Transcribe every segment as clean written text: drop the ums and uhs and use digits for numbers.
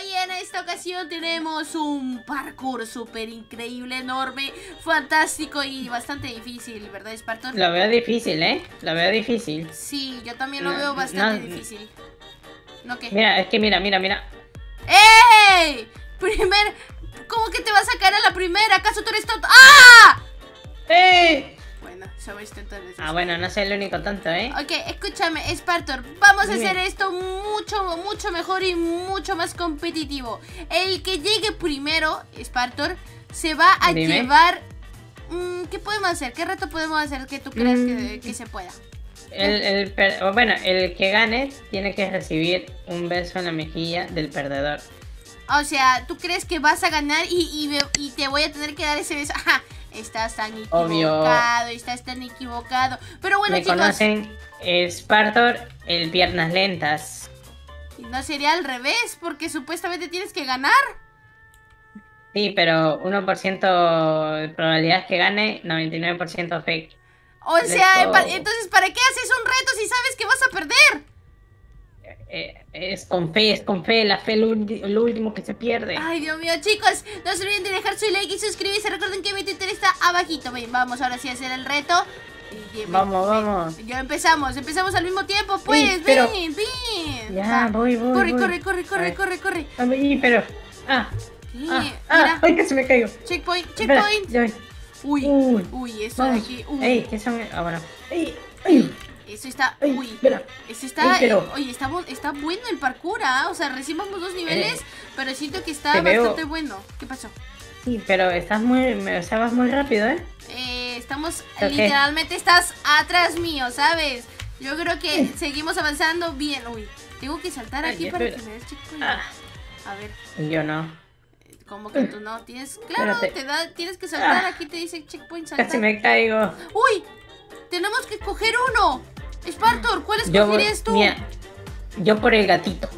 hoy en esta ocasión tenemos un parkour súper increíble, enorme, fantástico y bastante difícil, ¿verdad, Spartor? Lo veo difícil, ¿eh? Lo veo difícil. Sí, yo también lo veo bastante difícil. ¿No qué? Mira, es que mira. ¡Ey! Primer... ¿Cómo que te vas a caer a la primera? ¿Acaso tú eres tonto? ¡Ah! ¡Ey! Bueno, sabéis tantas veces. Ah, bueno, no soy el único tonto, ¿eh? Ok, escúchame, Spartor, vamos a hacer esto mucho mejor y mucho más competitivo. El que llegue primero, Spartor, se va a llevar... ¿Qué podemos hacer? ¿Qué reto podemos hacer que tú creas que se pueda? El que gane tiene que recibir un beso en la mejilla del perdedor. O sea, ¿tú crees que vas a ganar y te voy a tener que dar ese beso? Ajá. Estás tan equivocado, Pero bueno, chicos, me conocen Spartor, el piernas lentas. No sería al revés, porque supuestamente tienes que ganar. Sí, pero 1% de probabilidad que gane, 99% fake. O sea, entonces, ¿para qué haces un reto si sabes que vas a perder? Es con fe, la fe es lo último que se pierde. Ay, Dios mío, chicos, no se olviden de dejar su like y suscribirse. Recuerden que mi Twitter está abajito. Bien, vamos ahora sí a hacer el reto. Vamos. Ya empezamos al mismo tiempo, pues. Sí, pero... Ven. Ya, voy. Corre. A mí, pero... Ay, que se me cayó. Checkpoint. Espera, uy, eso de aquí. Ey, eso me... Ah, bueno. Ey. Eso está... Uy, eso está... Oye, está bueno el parkour, ¿ah? O sea, recién vamos 2 niveles, pero siento que está bastante bueno. ¿Qué pasó? Sí, pero estás muy... O sea, vas muy rápido, ¿eh? Estamos... Okay. Literalmente estás atrás mío, ¿sabes? Yo creo que seguimos avanzando bien. Uy, tengo que saltar aquí para que me des checkpoint. A ver. Yo no. ¿Cómo que tú no? Tienes... Claro, tienes que saltar. Aquí te dice checkpoint, saltar. Casi me caigo. ¡Uy! Tenemos que coger uno. Spartor, ¿cuál escogerías tú? Mira, yo por el gatito.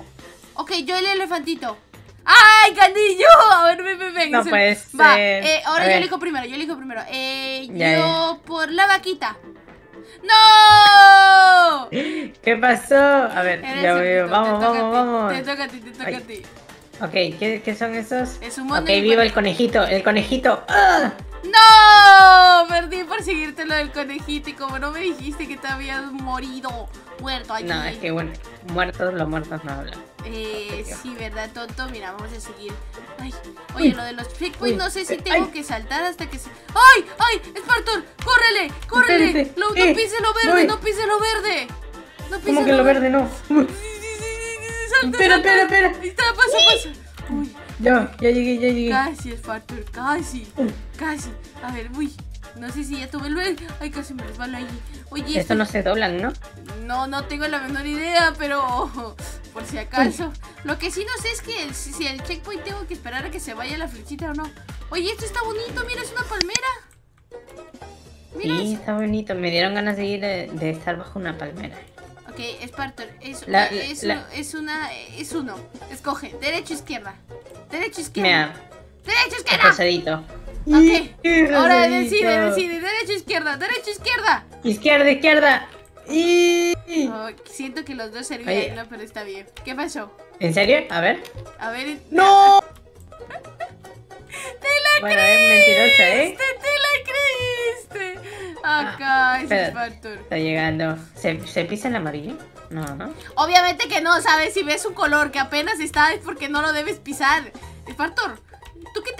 Ok, yo el elefantito. ¡Ay, gatillo! A ver, ven. No puedes. Va, ahora yo elijo primero, yo por la vaquita. ¡No! ¿Qué pasó? A ver, ya veo. Vamos. Te toca a ti. Ok, ¿qué son esos? Es un mono. Ok, viva el conejito, ¡Ah! ¡No! Perdí por seguirte lo del conejito. Y como no me dijiste que te habías muerto aquí. No, es que bueno, los muertos no hablan. Sí, ¿verdad, tonto? Mira, vamos a seguir. Ay, oye, lo de los checkpoints, no sé si tengo que saltar hasta que se... ¡Ay! ¡Spartor! ¡Córrele! Espérate. No pises lo verde, no pises lo verde. ¿Cómo que lo verde no? Espera. Pasa. Uy. Ya llegué. Casi, Spartor, casi. A ver, no sé si ya tuve el... Ay, casi me resbalo ahí. Oye, esto no se doblan, ¿no? No tengo la menor idea, pero por si acaso. Lo que sí no sé es que si el checkpoint tengo que esperar a que se vaya la flechita o no. Oye, esto está bonito, mira, es una palmera. Mira, sí, está bonito, me dieron ganas de ir de estar bajo una palmera. Ok, Spartor, es uno. Escoge, derecho o izquierda. Derecho, izquierda. Pasadito. Ok, ahora decide. Derecho, izquierda. Izquierda. Oh, siento que los dos servían, ¿no? Pero está bien. ¿Qué pasó? ¿En serio? A ver. ¡No! ¡Te la creíste! Acá es Spartor. Está llegando. ¿Se pisa el amarillo? No. Obviamente que no, ¿sabes? Si ves un color que apenas está es porque no lo debes pisar. Spartor,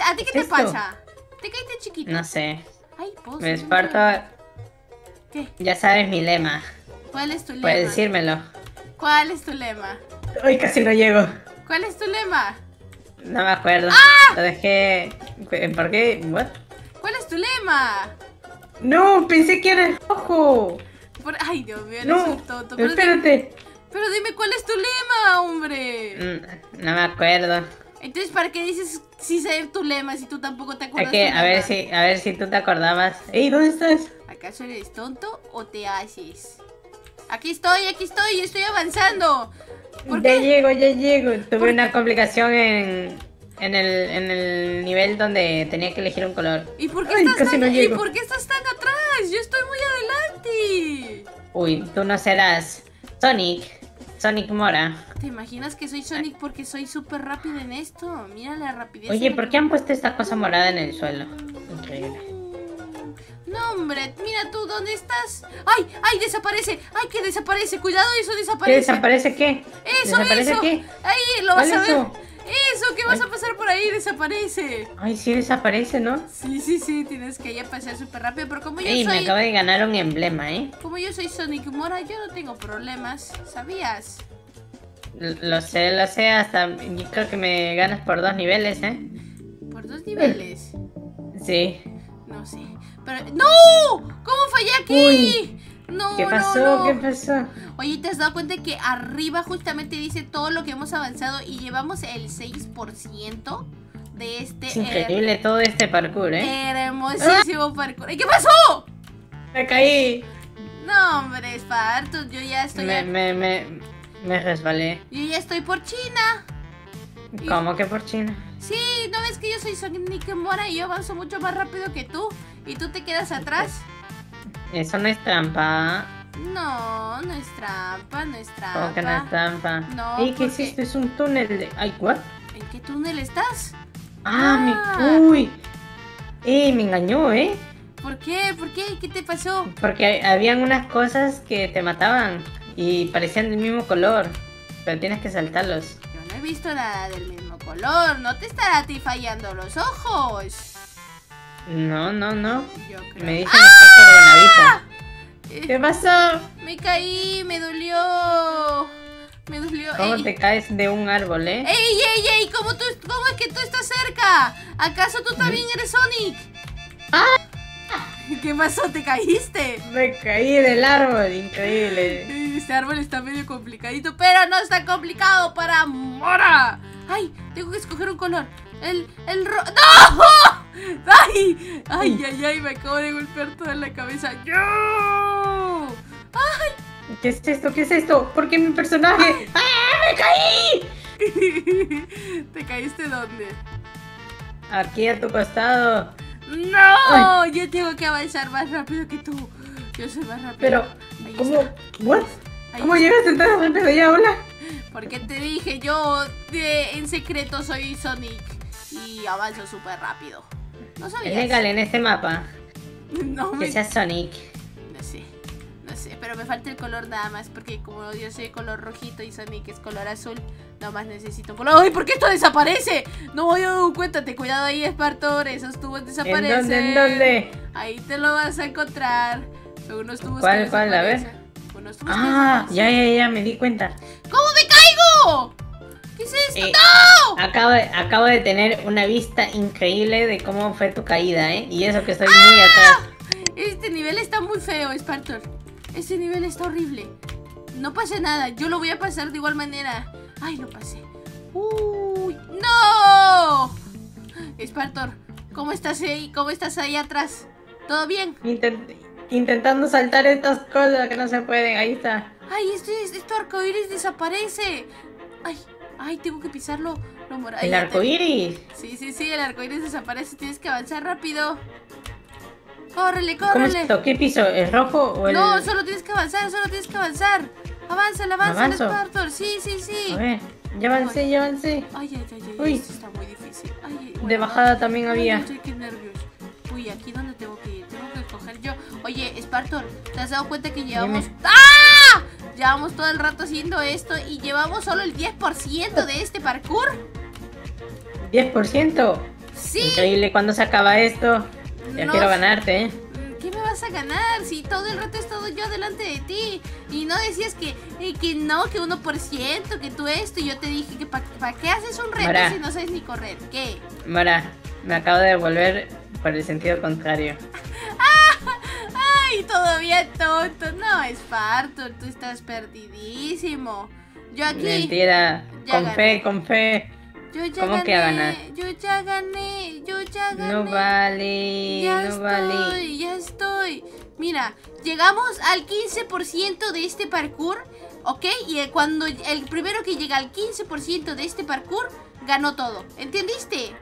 ¿a ti qué te pasa? ¿Te caíste chiquito? No sé. Ay, Spartor, ¿qué? Ya sabes mi lema. ¿Cuál es tu lema? Puedes decírmelo. ¿Cuál es tu lema? Ay, casi no llego. ¿Cuál es tu lema? No me acuerdo. ¡Ah! Lo dejé... ¿Por qué? ¿What? ¿Cuál es tu lema? No, pensé que era el rojo. Ay, Dios mío, no soy tonto. Espérate. Pero dime cuál es tu lema, hombre. No me acuerdo. Entonces, ¿para qué dices si sé tu lema si tú tampoco te acuerdas? Okay, a ver si tú te acordabas. Ey, ¿dónde estás? ¿Acaso eres tonto o te haces? Aquí estoy, estoy avanzando. Ya llego. Tuve una complicación en el nivel donde tenía que elegir un color. ¿Y por qué estás tan atrás? Yo estoy muy adelante. Uy, tú no serás Sonic Mora. ¿Te imaginas que soy Sonic porque soy súper rápido en esto? Mira la rapidez. Oye, ¿por qué han puesto esta cosa morada en el suelo? Increíble. No, hombre, mira tú, ¿dónde estás? ¡Ay, ay, desaparece! ¡Ay, que desaparece! ¡Cuidado, eso desaparece! ¿Qué desaparece qué? ¡Eso, ¿desaparece eso! Qué? ¡Ay, lo vas a ver! Eso? ¡Eso, que vas a pasar por ahí! ¡Desaparece! Ay, sí desaparece, ¿no? Sí, sí, sí, tienes que ya pasar súper rápido, pero como yo soy... me acabo de ganar un emblema, ¿eh? Como yo soy Sonic Mora, yo no tengo problemas, ¿sabías? Lo sé, hasta... Yo creo que me ganas por 2 niveles, ¿eh? ¿Por 2 niveles? Sí. No sé, pero... ¡No! ¿Cómo fallé aquí? Uy. No, ¿qué pasó? No, no. ¿Qué pasó? Oye, ¿te has dado cuenta que arriba justamente dice todo lo que hemos avanzado y llevamos el 6% de este... Es increíble todo este parkour, ¿eh? Hermosísimo parkour. ¿Y qué pasó? Me caí. No, hombre, Spartor, yo ya estoy... Me resbalé. Yo ya estoy por China. ¿Cómo que por China? Sí, ¿no ves que yo soy Sonic Mora y yo avanzo mucho más rápido que tú? Y tú te quedas atrás. Eso no es trampa. No, no es trampa, no es trampa. ¿Cómo que no es trampa? No, ¿qué porque... hiciste? Es un túnel de... Ay, ¿what? ¿En qué túnel estás? Ah, Uy. Me engañó, ¿eh? ¿Por qué? ¿Por qué? ¿Qué te pasó? Porque habían unas cosas que te mataban y parecían del mismo color, pero tienes que saltarlos. Yo no he visto nada del mismo color. ¿No te estará a ti fallando los ojos? No, no, no. Yo creo. Me dicen que está por Buenavista. ¿Qué pasó? Me caí, me dolió. Me dolió. ¿Cómo te caes de un árbol, eh? ¡Ey! ¿Cómo es que tú estás cerca? ¿Acaso tú también eres Sonic? ¡Ah! ¿Qué pasó? ¿Te caíste? Me caí del árbol, increíble. Este árbol está medio complicadito, pero no está complicado para Mora. Ay, tengo que escoger un color. El rojo. ¡No! ¡Ay! ¡Ay, ay, ay! Me acabo de golpear toda la cabeza. ¡Yo! ¡Ay! ¿Qué es esto? ¿Qué es esto? ¿Por qué mi personaje? ¡Ah! ¡Me caí! ¿Te caíste dónde? Aquí a tu costado. ¡No! Ay. Yo tengo que avanzar más rápido que tú. Yo soy más rápido. Pero, ahí ¿cómo? ¿What? ¿Cómo llegaste tan rápido ya? Hola. Porque te dije, yo en secreto soy Sonic y avanzo súper rápido. No sabías. Es legal en este mapa. No que sea Sonic. No sé, pero me falta el color nada más. Porque como yo soy color rojito y Sonic es color azul, nada más necesito color. ¡Ay! ¿Por qué esto desaparece? No voy a dar cuenta. Cuidado ahí, Spartor. Esos tubos desaparecen. ¿En dónde? Ahí te lo vas a encontrar. Son unos tubos. ¿Cuál? A ver. Unos tubos que ya, me di cuenta. ¿Cómo me caigo? ¿Qué es esto? ¡No! Acabo de tener una vista increíble de cómo fue tu caída, ¿eh? Y eso que estoy muy atrás. Este nivel está muy feo, Spartor. Este nivel está horrible. No pasa nada, yo lo voy a pasar de igual manera. Ay, lo pasé. ¡Uy! ¡No! Spartor, ¿cómo estás ahí? ¿Cómo estás ahí atrás? ¿Todo bien? Intentando saltar estas cosas que no se pueden. Ahí está. Ay, este arcoíris desaparece. Ay, tengo que pisarlo. El arcoíris. Sí, el arcoíris desaparece. Tienes que avanzar rápido. Córrele. ¿Cómo es esto? ¿Qué piso? ¿El rojo o el...? No, solo tienes que avanzar. Avanza, Spartor. Sí. A ver, ya avancé. Ay, esto está muy difícil. De bajada también había. Estoy que nervios. Uy, ¿aquí dónde tengo que ir? Tengo que coger yo. Oye, Spartor, ¿te has dado cuenta que llevamos...? ¡Ah! Llevamos todo el rato haciendo esto y llevamos solo el 10% de este parkour. ¿10%? Sí. Increíble, ¿cuándo se acaba esto? Ya quiero ganarte, ¿eh? ¿Qué me vas a ganar? Si todo el rato he estado yo delante de ti. Y no decías que 1%, que tú esto. Y yo te dije que ¿para qué haces un reto si no sabes ni correr? ¿Qué? Mora, me acabo de devolver por el sentido contrario. ¡Ay, todavía tonto! No, Spartor, tú estás perdidísimo. Yo aquí... Mentira, con fe. Yo ya gané. No vale. Ya estoy. Mira, llegamos al 15% de este parkour, ¿ok? Y cuando el primero que llega al 15% de este parkour, ganó todo. ¿Entendiste?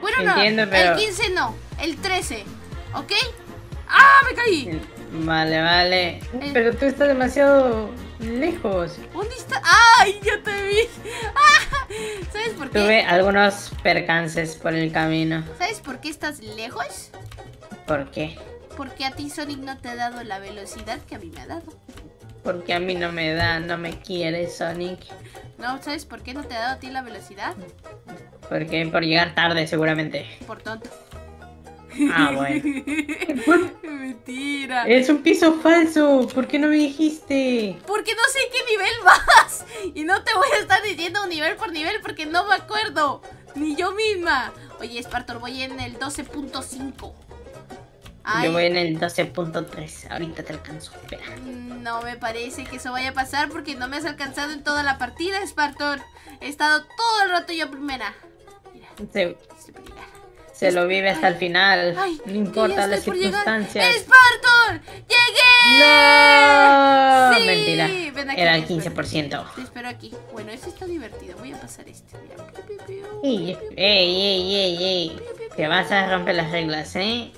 Bueno, entiendo, no, pero... el 15 no, el 13, ¿ok? ¡Ah, me caí! Vale, vale. Pero tú estás demasiado lejos. ¿Dónde está? ¡Ay, yo te vi! ¡Ah! ¿Sabes por qué? Tuve algunos percances por el camino. ¿Sabes por qué estás lejos? ¿Por qué? Porque a ti Sonic no te ha dado la velocidad que a mí me ha dado. Porque a mí no me da, no me quiere Sonic. No, ¿sabes por qué no te ha dado a ti la velocidad? Porque por llegar tarde seguramente. Por tonto. Ah, bueno. Mentira. Es un piso falso. ¿Por qué no me dijiste? Porque no sé qué nivel vas. Y no te voy a estar diciendo nivel por nivel porque no me acuerdo. Ni yo misma. Oye, Spartor, voy en el 12.5. Yo voy en el 12.3. Ahorita te alcanzo. Espera. No me parece que eso vaya a pasar porque no me has alcanzado en toda la partida, Spartor. He estado todo el rato yo primera. Mira. Sí. Se lo vive hasta el final. Ay, no importa las circunstancias. ¡Spartor! ¡Llegué! ¡No! ¡Sí! Mentira. Aquí, era el 15%. Te espero aquí. Bueno, este está divertido. Voy a pasar este. Mira. ¡Ey, ey, ey, ey! Te vas a romper las reglas, ¿eh?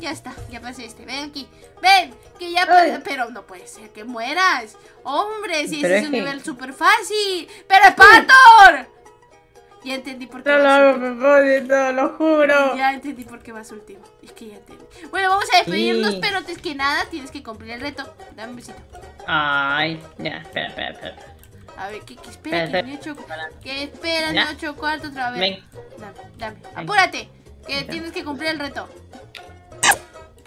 Ya está, ya pasé este. Ven aquí. ¡Ven! Que ya pasé. Pero no puede ser que mueras. ¡Hombre! Si ese es un nivel súper fácil. ¡Pero Spartor! Ya entendí por qué. No lo hago a propósito, lo juro. Ya entendí por qué vas último. Es que ya entendí. Bueno, vamos a despedirnos, sí. Pero antes que nada tienes que cumplir el reto. Dame un besito. Ay, ya, espera. A ver, ¿qué espera? Que esperan 8:15 otra vez. Ven. Dame. Apúrate, que tienes que cumplir el reto.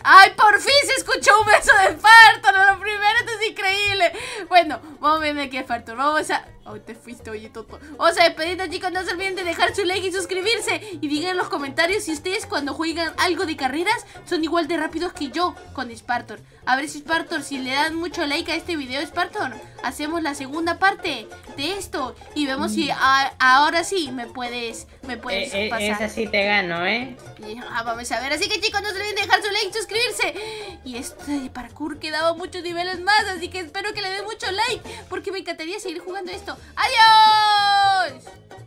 ¡Ay, por fin se escuchó un beso de Spartor! ¡Lo primero! ¡Esto es increíble! Bueno, vamos a venir aquí a Spartor. Vamos a... ¡Oh, te fuiste, oye, Toto! Vamos a despedirnos, chicos. No se olviden de dejar su like y suscribirse. Y digan en los comentarios si ustedes cuando juegan algo de carreras son igual de rápidos que yo con Spartor. A ver si Spartor, si le dan mucho like a este video, Spartor, hacemos la segunda parte de esto. Y vemos si ahora sí me puedes pasar. Esa sí te gano, ¿eh? Vamos a ver. Así que, chicos, no se olviden de dejar su like y suscribirse. Y este parkour quedaba muchos niveles más, así que espero que le den mucho like porque me encantaría seguir jugando esto. ¡Adiós!